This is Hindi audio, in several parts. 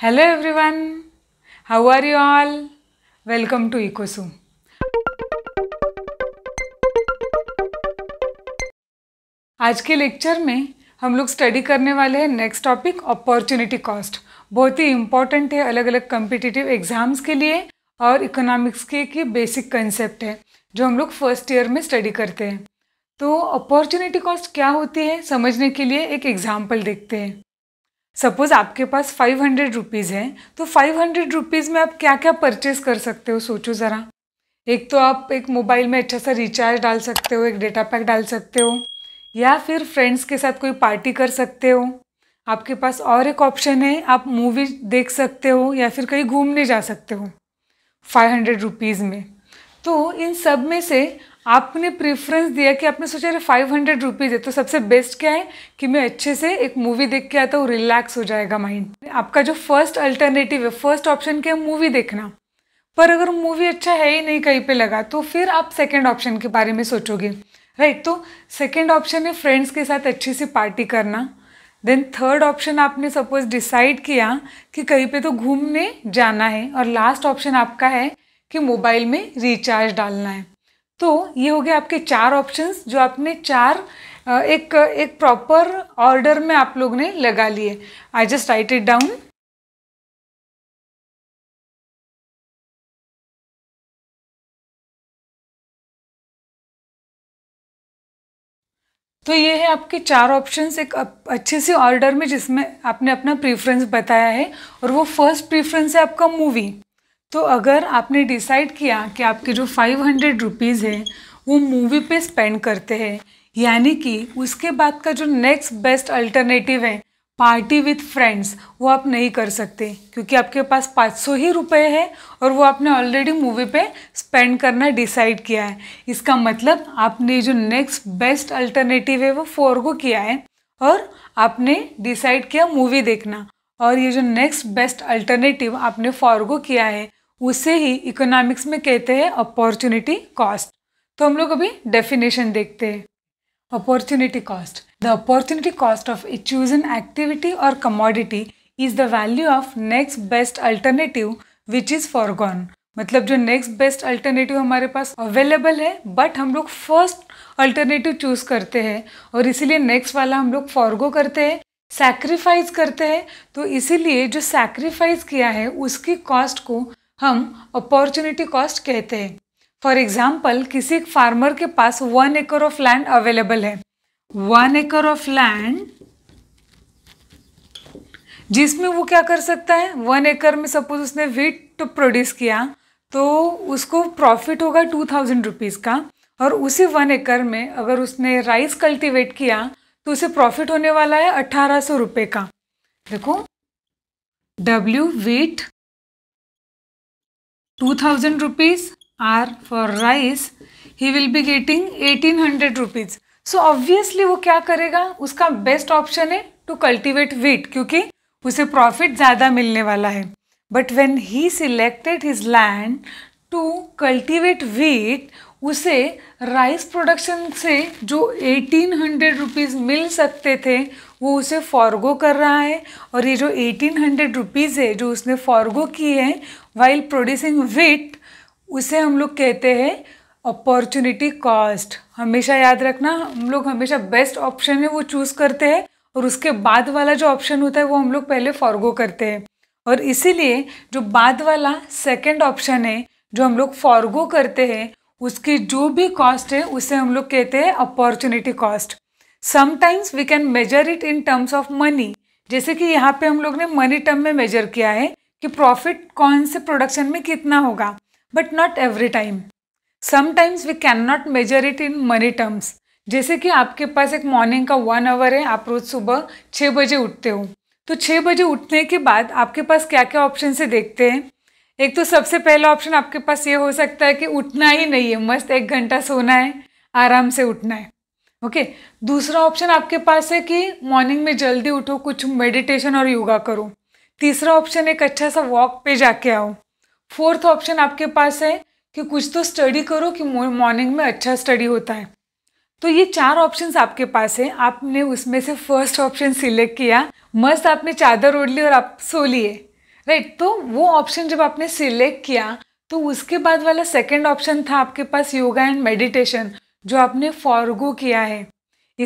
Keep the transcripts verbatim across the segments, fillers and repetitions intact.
Hello everyone, how are you all? Welcome to EcoZoom. आज के लेक्चर में हम लोग स्टडी करने वाले हैं नेक्स्ट टॉपिक अपॉर्चुनिटी कॉस्ट। बहुत ही इम्पॉर्टेंट है अलग अलग कॉम्पिटिटिव एग्जाम्स के लिए और इकोनॉमिक्स के की बेसिक कंसेप्ट है जो हम लोग फर्स्ट ईयर में स्टडी करते हैं। तो अपॉर्चुनिटी कॉस्ट क्या होती है समझने के लिए एक एग्जाम्पल देखते हैं। सपोज़ आपके पास फाइव हंड्रेड रुपीज़ हैं तो फाइव हंड्रेड रुपीज़ में आप क्या क्या परचेज़ कर सकते हो सोचो ज़रा। एक तो आप एक मोबाइल में अच्छा सा रिचार्ज डाल सकते हो, एक डेटा पैक डाल सकते हो, या फिर फ्रेंड्स के साथ कोई पार्टी कर सकते हो। आपके पास और एक ऑप्शन है, आप मूवी देख सकते हो या फिर कहीं घूमने जा सकते हो फाइव हंड्रेड रुपीज़ में। तो इन सब में से आपने प्रेफरेंस दिया कि आपने सोचा अरे फाइव हंड्रेड रुपीज़ है तो सबसे बेस्ट क्या है कि मैं अच्छे से एक मूवी देख के आता हूँ, रिलैक्स हो जाएगा माइंड। आपका जो फर्स्ट अल्टरनेटिव है, फर्स्ट ऑप्शन क्या है, मूवी देखना। पर अगर मूवी अच्छा है ही नहीं कहीं पे लगा तो फिर आप सेकंड ऑप्शन के बारे में सोचोगे, राइट। तो सेकेंड ऑप्शन है फ्रेंड्स के साथ अच्छी सी पार्टी करना। देन थर्ड ऑप्शन आपने सपोज डिसाइड किया कि कहीं पर तो घूमने जाना है, और लास्ट ऑप्शन आपका है कि मोबाइल में रिचार्ज डालना है। तो ये हो गए आपके चार ऑप्शंस जो आपने चार एक एक प्रॉपर ऑर्डर में आप लोग ने लगा लिए। I just write it down. तो ये है आपके चार ऑप्शंस एक अच्छे से ऑर्डर में जिसमें आपने अपना प्रेफरेंस बताया है, और वो फर्स्ट प्रेफरेंस है आपका मूवी। तो अगर आपने डिसाइड किया कि आपके जो फाइव हंड्रेड रुपीज़ है वो मूवी पे स्पेंड करते हैं, यानी कि उसके बाद का जो नेक्स्ट बेस्ट अल्टरनेटिव है पार्टी विथ फ्रेंड्स वो आप नहीं कर सकते क्योंकि आपके पास पाँच सौ ही रुपए है और वो आपने ऑलरेडी मूवी पे स्पेंड करना डिसाइड किया है। इसका मतलब आपने जो नेक्स्ट बेस्ट अल्टरनेटिव है वो फॉरगो किया है और आपने डिसाइड किया मूवी देखना, और ये जो नेक्स्ट बेस्ट अल्टरनेटिव आपने फॉरगो किया है उसे ही इकोनॉमिक्स में कहते हैं अपॉर्चुनिटी कॉस्ट। तो हम लोग अभी डेफिनेशन देखते हैं। Opportunity cost, the opportunity cost of a chosen activity और commodity is the value of next best alternative which is forgone. मतलब जो नेक्स्ट बेस्ट अल्टरनेटिव हमारे पास अवेलेबल है बट हम लोग फर्स्ट अल्टरनेटिव चूज़ करते हैं और इसीलिए नेक्स्ट वाला हम लोग फॉरगो करते हैं, सैक्रिफाइस करते हैं। तो इसीलिए जो सैक्रिफाइस किया है उसकी कॉस्ट को हम अपॉर्चुनिटी कॉस्ट कहते हैं। फॉर एग्जाम्पल किसी एक फार्मर के पास one acre of land available है, वन एकड़ ऑफ लैंड जिसमें वो क्या कर सकता है, वन एकड़ में सपोज उसने व्हीट प्रोड्यूस किया तो उसको प्रॉफिट होगा टू थाउजेंड रुपीज़ का, और उसी वन एकड़ में अगर उसने राइस कल्टीवेट किया तो उसे प्रॉफिट होने वाला है अठारह सौ रुपये का। देखो W wheat two thousand rupees, R for rice, he will be getting eighteen hundred rupees. So obviously वो क्या करेगा, उसका बेस्ट ऑप्शन है टू कल्टिवेट व्हीट क्योंकि उसे प्रॉफिट ज़्यादा मिलने वाला है। But when he selected his land to cultivate wheat, उसे राइस प्रोडक्शन से जो एटीन हंड्रेड रुपीज़ मिल सकते थे वो उसे फॉरगो कर रहा है, और ये जो एटीन हंड्रेड रुपीज़ है जो उसने फॉरगो की है वाइल प्रोड्यूसिंग व्हीट, उसे हम लोग कहते हैं अपॉर्चुनिटी कॉस्ट। हमेशा याद रखना हम लोग हमेशा बेस्ट ऑप्शन है वो चूज़ करते हैं और उसके बाद वाला जो ऑप्शन होता है वो हम लोग पहले फॉरगो करते हैं, और इसीलिए जो बाद वाला सेकेंड ऑप्शन है जो हम लोग फॉरगो करते हैं उसकी जो भी कॉस्ट है उसे हम लोग कहते हैं opportunity cost. Sometimes we can measure it in terms of money, जैसे कि यहाँ पे हम लोग ने मनी टर्म में मेजर किया है कि प्रॉफिट कौन से प्रोडक्शन में कितना होगा, but not every time. Sometimes we can not measure it in money terms, जैसे कि आपके पास एक मॉर्निंग का वन आवर है, आप रोज़ सुबह छः बजे उठते हो, तो छः बजे उठने के बाद आपके पास क्या क्या ऑप्शन से देखते हैं। एक तो सबसे पहला ऑप्शन आपके पास ये हो सकता है कि उठना ही नहीं है, मस्त एक घंटा सोना है, आराम से उठना है, ओके। दूसरा ऑप्शन आपके पास है कि मॉर्निंग में जल्दी उठो, कुछ मेडिटेशन और योगा करो। तीसरा ऑप्शन एक अच्छा सा वॉक पे जाके आओ। फोर्थ ऑप्शन आपके पास है कि कुछ तो स्टडी करो कि मॉर्निंग में अच्छा स्टडी होता है। तो ये चार ऑप्शंस आपके पास है, आपने उसमें से फर्स्ट ऑप्शन सिलेक्ट किया, मस्त आपने चादर ओढ़ ली और आप सो लिए, राइट। तो वो ऑप्शन जब आपने सिलेक्ट किया तो उसके बाद वाला सेकंड ऑप्शन था आपके पास योगा एंड मेडिटेशन, जो आपने फॉरगो किया है।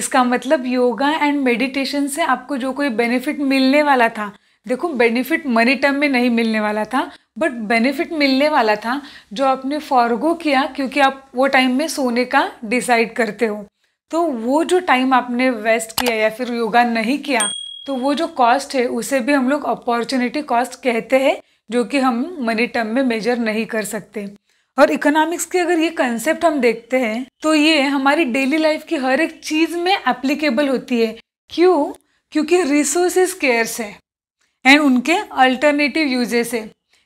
इसका मतलब योगा एंड मेडिटेशन से आपको जो कोई बेनिफिट मिलने वाला था, देखो बेनिफिट मनी टर्म में नहीं मिलने वाला था, बट बेनिफिट मिलने वाला था जो आपने फॉरगो किया, क्योंकि आप वो टाइम में सोने का डिसाइड करते हो। तो वो जो टाइम आपने वेस्ट किया या फिर योगा नहीं किया, तो वो जो कॉस्ट है उसे भी हम लोग अपॉर्चुनिटी कॉस्ट कहते हैं, जो कि हम मनी टर्म में मेजर नहीं कर सकते। और इकोनॉमिक्स के अगर ये कंसेप्ट हम देखते हैं तो ये हमारी डेली लाइफ की हर एक चीज़ में एप्लीकेबल होती है। क्यों? क्योंकि रिसोर्सेज स्केयर्स है एंड उनके अल्टरनेटिव यूजेस है।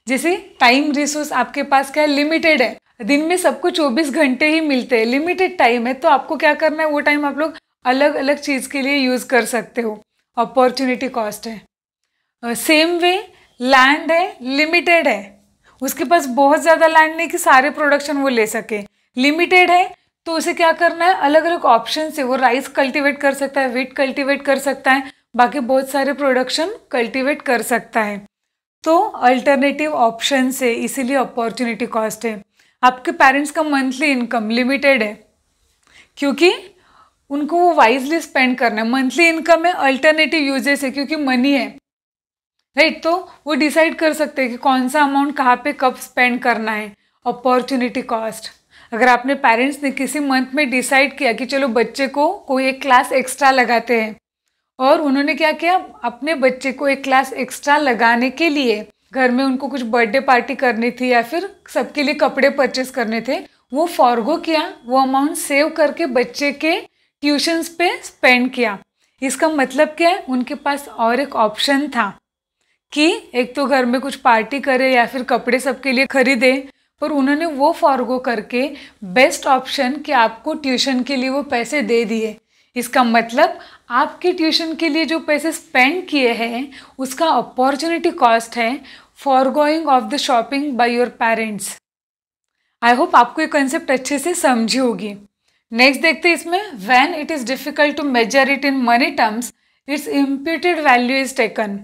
जैसे टाइम रिसोर्स आपके पास क्या है? लिमिटेड है। दिन में सबको चौबीस घंटे ही मिलते हैं, लिमिटेड टाइम है, तो आपको क्या करना है? वो टाइम आप लोग अलग अलग चीज़ के लिए यूज़ कर सकते हो, अपॉर्चुनिटी कॉस्ट है। सेम वे लैंड है, लिमिटेड है, उसके पास बहुत ज़्यादा लैंड नहीं कि सारे प्रोडक्शन वो ले सके, लिमिटेड है, तो उसे क्या करना है? अलग अलग ऑप्शन से वो राइस कल्टीवेट कर सकता है, वीट कल्टीवेट कर सकता है, बाकी बहुत सारे प्रोडक्शन कल्टीवेट कर सकता है। तो अल्टरनेटिव ऑप्शन से, इसीलिए अपॉर्चुनिटी कॉस्ट है। आपके पेरेंट्स का मंथली इनकम लिमिटेड है, क्योंकि उनको वो वाइजली स्पेंड करना है। मंथली इनकम है, अल्टरनेटिव यूजेस है, क्योंकि मनी है, राइट। तो वो डिसाइड कर सकते हैं कि कौन सा अमाउंट कहाँ पे कब स्पेंड करना है, अपॉर्चुनिटी कॉस्ट। अगर आपने पेरेंट्स ने किसी मंथ में डिसाइड किया कि चलो बच्चे को कोई एक क्लास एक्स्ट्रा लगाते हैं, और उन्होंने क्या किया? अपने बच्चे को एक क्लास एक्स्ट्रा लगाने के लिए घर में उनको कुछ बर्थडे पार्टी करनी थी या फिर सबके लिए कपड़े परचेस करने थे, वो फॉरगो किया, वो अमाउंट सेव करके बच्चे के ट्यूशन्स पे स्पेंड किया। इसका मतलब क्या है? उनके पास और एक ऑप्शन था कि एक तो घर में कुछ पार्टी करे या फिर कपड़े सबके लिए खरीदे, पर उन्होंने वो फॉरगो करके बेस्ट ऑप्शन कि आपको ट्यूशन के लिए वो पैसे दे दिए। इसका मतलब आपके ट्यूशन के लिए जो पैसे स्पेंड किए हैं उसका अपॉर्चुनिटी कॉस्ट है, forgoing of the shopping by your parents. I hope आपको ये कंसेप्ट अच्छे से समझी होगी। नेक्स्ट देखते हैं इसमें, when it is difficult to measure it in money terms its imputed value is taken.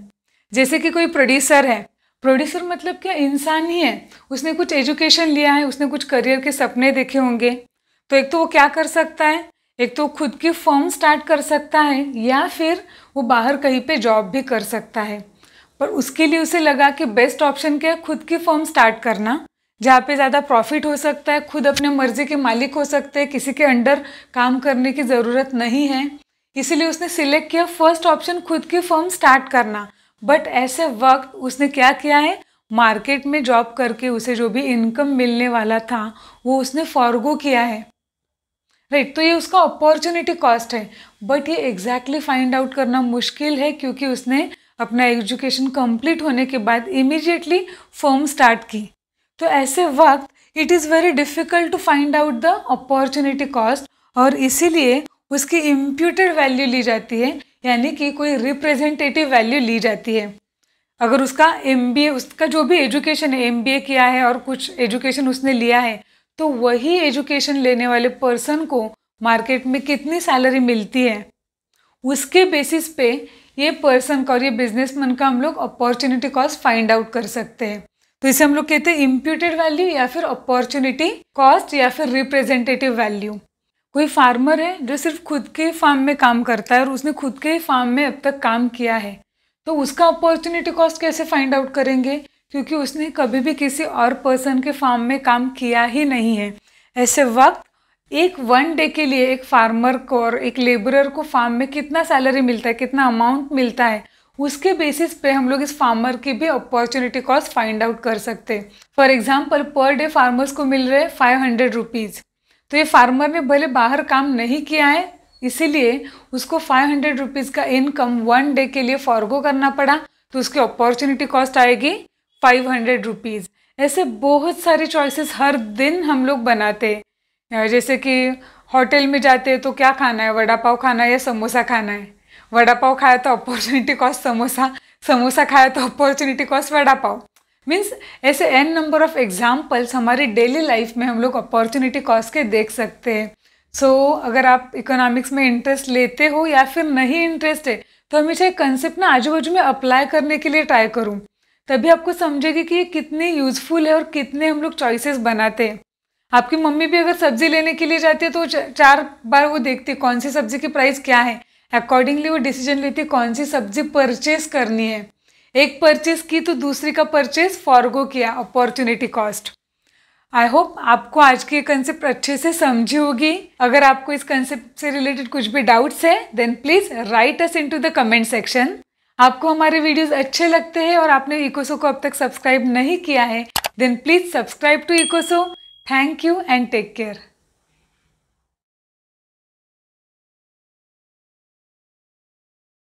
जैसे कि कोई प्रोड्यूसर है, प्रोड्यूसर मतलब क्या? इंसान ही है, उसने कुछ एजुकेशन लिया है, उसने कुछ करियर के सपने देखे होंगे, तो एक तो वो क्या कर सकता है? एक तो खुद की फर्म स्टार्ट कर सकता है या फिर वो बाहर कहीं पे जॉब भी कर सकता है। पर उसके लिए उसे लगा कि बेस्ट ऑप्शन क्या है? खुद की फर्म स्टार्ट करना, जहाँ पे ज़्यादा प्रॉफिट हो सकता है, खुद अपने मर्जी के मालिक हो सकते हैं, किसी के अंडर काम करने की ज़रूरत नहीं है। इसीलिए उसने सिलेक्ट किया फर्स्ट ऑप्शन, खुद की फर्म स्टार्ट करना। बट ऐसे वक्त उसने क्या किया है? मार्केट में जॉब करके उसे जो भी इनकम मिलने वाला था वो उसने फॉरगो किया है, राइट। तो ये उसका अपॉर्चुनिटी कॉस्ट है, बट ये एग्जैक्टली फाइंड आउट करना मुश्किल है, क्योंकि उसने अपना एजुकेशन कंप्लीट होने के बाद इमीडिएटली फर्म स्टार्ट की। तो ऐसे वक्त it is very difficult to find out the opportunity cost, और इसीलिए उसकी इम्प्यूटेड वैल्यू ली जाती है, यानी कि कोई रिप्रेजेंटेटिव वैल्यू ली जाती है। अगर उसका एमबीए, उसका जो भी एजुकेशन है, एमबीए किया है और कुछ एजुकेशन उसने लिया है, तो वही एजुकेशन लेने वाले पर्सन को मार्केट में कितनी सैलरी मिलती है, उसके बेसिस पे ये पर्सन का और ये बिजनेसमैन का हम लोग अपॉर्चुनिटी कॉस्ट फाइंड आउट कर सकते हैं। तो इसे हम लोग कहते हैं इम्प्यूटेड वैल्यू या फिर अपॉर्चुनिटी कॉस्ट या फिर रिप्रेजेंटेटिव वैल्यू। कोई फार्मर है जो सिर्फ खुद के फार्म में काम करता है और उसने खुद के फार्म में अब तक काम किया है, तो उसका अपॉर्चुनिटी कॉस्ट कैसे फाइंड आउट करेंगे? क्योंकि उसने कभी भी किसी और पर्सन के फार्म में काम किया ही नहीं है। ऐसे वक्त एक वन डे के लिए एक फार्मर को और एक लेबरर को फार्म में कितना सैलरी मिलता है, कितना अमाउंट मिलता है, उसके बेसिस पे हम लोग इस फार्मर की भी अपॉर्चुनिटी कॉस्ट फाइंड आउट कर सकते हैं। For example, per day farmers को मिल रहे फाइव हंड्रेड रुपीज़, तो ये फार्मर ने भले बाहर काम नहीं किया है, इसीलिए उसको फाइव हंड्रेड रुपीज़ का इनकम वन डे के लिए फॉरगो करना पड़ा, तो उसकी अपॉर्चुनिटी कॉस्ट आएगी फाइव हंड्रेड रुपीज़। ऐसे बहुत सारे चॉइसेस हर दिन हम लोग बनाते हैं। जैसे कि होटल में जाते हैं तो क्या खाना है, वड़ा पाव खाना है या समोसा खाना है? वड़ा पाव खाया तो अपॉर्चुनिटी कॉस्ट समोसा, समोसा खाया तो opportunity cost vada pav. Means ऐसे एन नंबर ऑफ एग्जाम्पल्स हमारी डेली लाइफ में हम लोग अपॉर्चुनिटी कॉस्ट के देख सकते हैं। सो so, अगर आप इकोनॉमिक्स में इंटरेस्ट लेते हो या फिर नहीं इंटरेस्ट है, तो हमेशा एक कंसेप्ट ना आजू बाजू में अप्लाई करने के लिए ट्राई करूँ। तभी आपको समझेगी कि ये कितने यूजफुल है और कितने हम लोग चॉइसेस बनाते हैं। आपकी मम्मी भी अगर सब्जी लेने के लिए जाती है तो चार बार वो देखती है कौन सी सब्जी की प्राइस क्या है, अकॉर्डिंगली वो डिसीजन लेती है कौन सी सब्जी परचेस करनी है। एक परचेस की तो दूसरी का परचेस फॉरगो किया, अपॉर्चुनिटी कॉस्ट। आई होप आपको आज की ये कंसेप्ट अच्छे से समझी होगी। अगर आपको इस कंसेप्ट से रिलेटेड कुछ भी डाउट्स है then please write us into the comment section. आपको हमारे वीडियोस अच्छे लगते हैं और आपने इकोसो को अब तक सब्सक्राइब नहीं किया है then please subscribe to इकोसो। Thank you and take care.